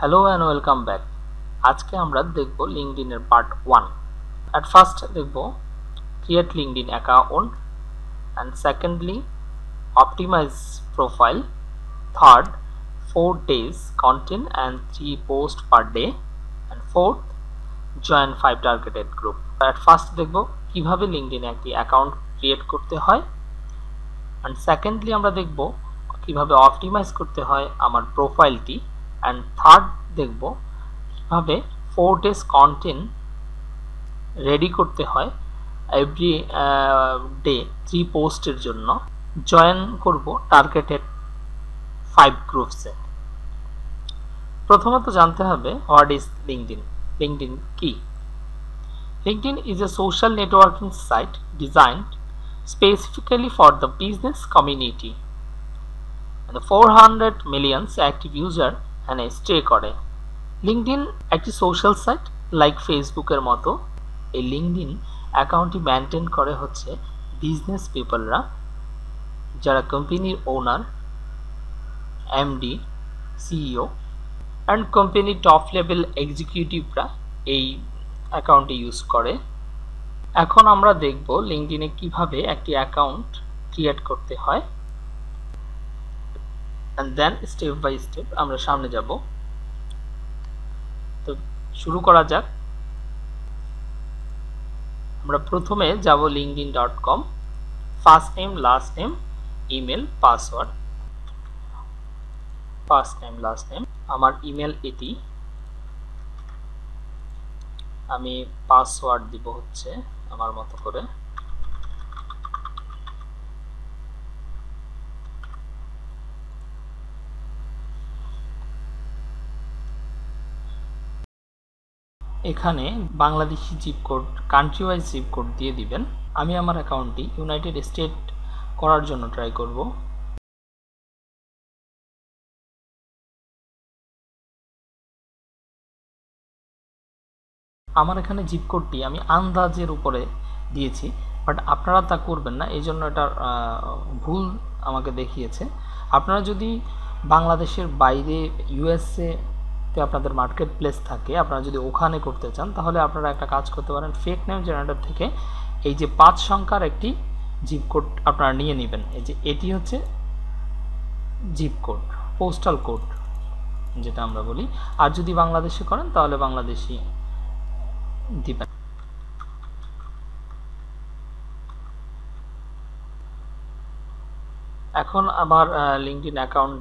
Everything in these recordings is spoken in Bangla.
Hello and welcome back. আজকে আমরা দেখব লিঙ্কডইনের পার্ট 1। অ্যাট ফার্স্ট দেখব create LinkedIn account, and secondly optimise profile, third 4 days content and 3 posts per day, and fourth join 5 targeted group। At first দেখব কিভাবে লিঙ্কডইন একটি অ্যাকাউন্ট ক্রিয়েট করতে হয়, অ্যান্ড সেকেন্ডলি আমরা দেখব কিভাবে অপটিমাইজ করতে হয় আমার প্রোফাইলটি, অ্যান্ড থার্ড দেখব কিভাবে 4 days কন্টেন্ট রেডি করতে হয় এভরি ডে 3 posts জন্য। জয়েন করব টার্গেটেড 5 groups। প্রথমত জানতে হবে হোয়াট ইজ লিঙ্কডইন। লিঙ্কডইন কি? LinkedIn is a social networking site designed specifically for the business community, and 400 million active user and stay করে। LinkedIn একটি social site like Facebook এর মতো। এই LinkedIn অ্যাকাউন্টটি মেইনটেইন করে হচ্ছে বিজনেস পিপলরা, যারা কোম্পানির owner, MD, CEO and company top level এক্সিকিউটিভরা এই অ্যাকাউন্টে ইউজ করে। এখন আমরা দেখব লিঙ্কডইনে কিভাবে একটি অ্যাকাউন্ট ক্রিয়েট করতে হয়, and then step by step আমরা সামনে যাব। তো শুরু করা যাক। আমরা প্রথমে যাব linkedin.com, first name, last name, email, password. First name, last name, আমার ইমেল এটি, আমি পাসওয়ার্ড দিব হচ্ছে আমার মতো করে। এখানে Bangladeshi zip code, country wise zip code দিয়ে দিবেন। আমি আমার অ্যাকাউন্টটি ইউনাইটেড স্টেট করার জন্য ট্রাই করব। আমার এখানে জিপকোডটি আমি আন্দাজের উপরে দিয়েছি, বাট আপনারা তা করবেন না, এই জন্য এটা ভুল আমাকে দেখিয়েছে। আপনারা যদি বাংলাদেশের বাইরে USA তে আপনাদের মার্কেট প্লেস থাকে, আপনারা যদি ওখানে করতে চান, তাহলে আপনারা একটা কাজ করতে পারেন, ফেক নেম জেনারেটর থেকে এই যে 5 সংখ্যার একটি জিপকোড আপনারা নিয়ে নেবেন। এই যে এটি হচ্ছে জিপকোড, পোস্টাল কোড যেটা আমরা বলি। আর যদি বাংলাদেশে করেন তাহলে বাংলাদেশি দিবেন। এখন আবার লিঙ্কডইন অ্যাকাউন্ট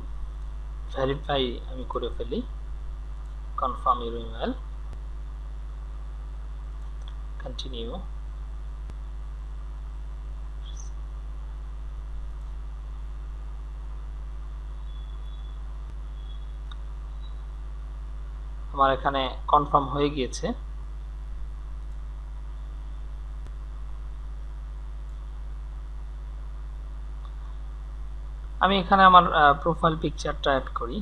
ভেরিফাই আমি করে ফেলি। Confirm your email, continue. আমার এখানে কনফার্ম হয়ে গিয়েছে। আমি এখানে আমার প্রোফাইল পিকচারটা অ্যাড করি।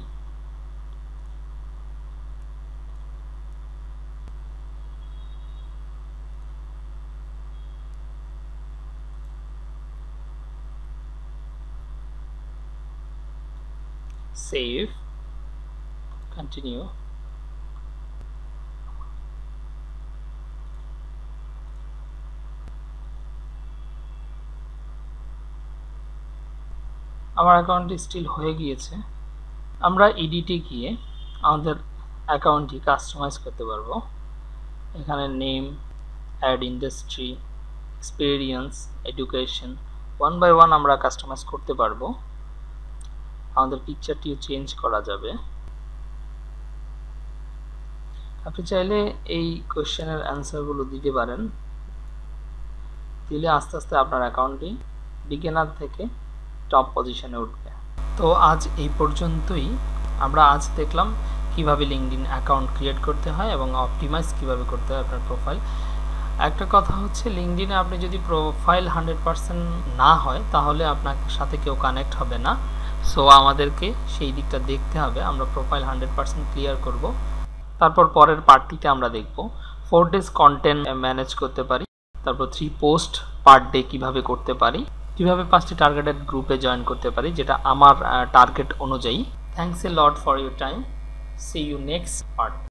Save, continue. আমার অ্যাকাউন্টটি স্টিল হয়ে গিয়েছে। আমরা এডিটে গিয়ে আমাদের অ্যাকাউন্টটি কাস্টমাইজ করতে পারবো। এখানে name, add industry, experience, education, one by one আমরা কাস্টমাইজ করতে পারবো। আমাদের পিকচারটিও চেঞ্জ করা যাবে। আপনি চাইলে এই কোয়েশ্চেনের অ্যান্সারগুলো দিতে পারেন, দিলে আস্তে আস্তে আপনার অ্যাকাউন্টটি বিগিনার থেকে টপ পজিশনে উঠবে। তো আজ এই পর্যন্তই। আমরা আজ দেখলাম কিভাবে লিঙ্কডইন অ্যাকাউন্ট ক্রিয়েট করতে হয় এবং অপটিমাইজ কিভাবে করতে হয় আপনার প্রোফাইল। একটা কথা হচ্ছে, লিঙ্কডইনে আপনি যদি প্রোফাইল 100% না হয় তাহলে আপনার সাথে কেউ কানেক্ট হবে না। সো আমাদেরকে সেই দিকটা দেখতে হবে। আমরা প্রোফাইল 100% ক্লিয়ার করব, তারপর পরের পার্টিতে আমরা দেখব 4 days কন্টেন্ট ম্যানেজ করতে পারি, তারপর 3 posts পার ডে কীভাবে করতে পারি, কিভাবে 5টি টার্গেটেড গ্রুপে জয়েন করতে পারি যেটা আমার টার্গেট অনুযায়ী। Thanks a lot for your time. See you next part.